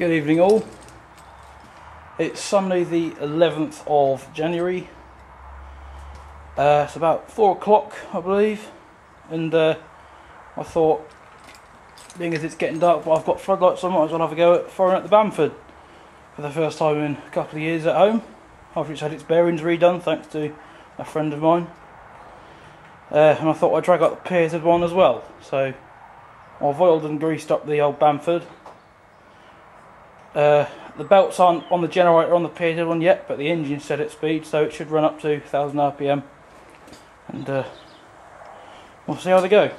Good evening all. It's Sunday the 11th of January. It's about 4 o'clock I believe, and I thought, being as it's getting dark but I've got floodlights on, I might as well have a go at firing at the Bamford for the first time in a couple of years at home, after it's had its bearings redone thanks to a friend of mine. And I thought I'd drag up the PAZ1 as well. So I've oiled and greased up the old Bamford. The belts aren't on the generator on the PAZ1 yet, but the engine's set at speed, so it should run up to 1000 RPM, and we'll see how they go.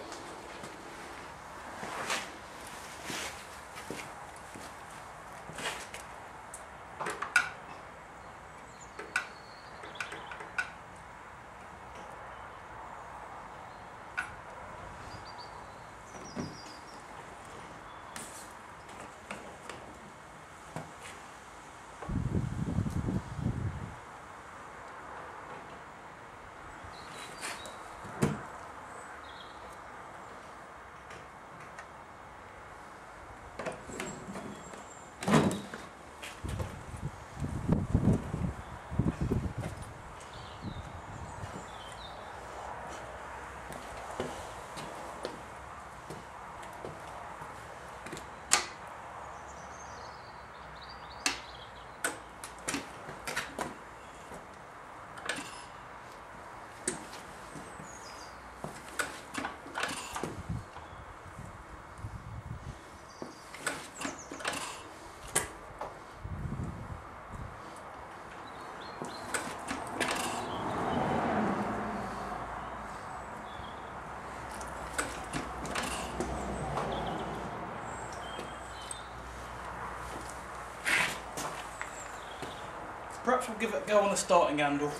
Perhaps we'll give it a go on the starting handle.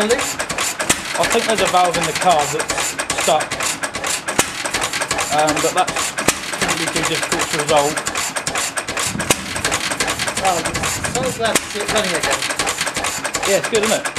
on this? I think there's a valve in the car that's stuck, but that shouldn't be too difficult to resolve. Well, so glad to see it running again. Yeah, it's good, isn't it?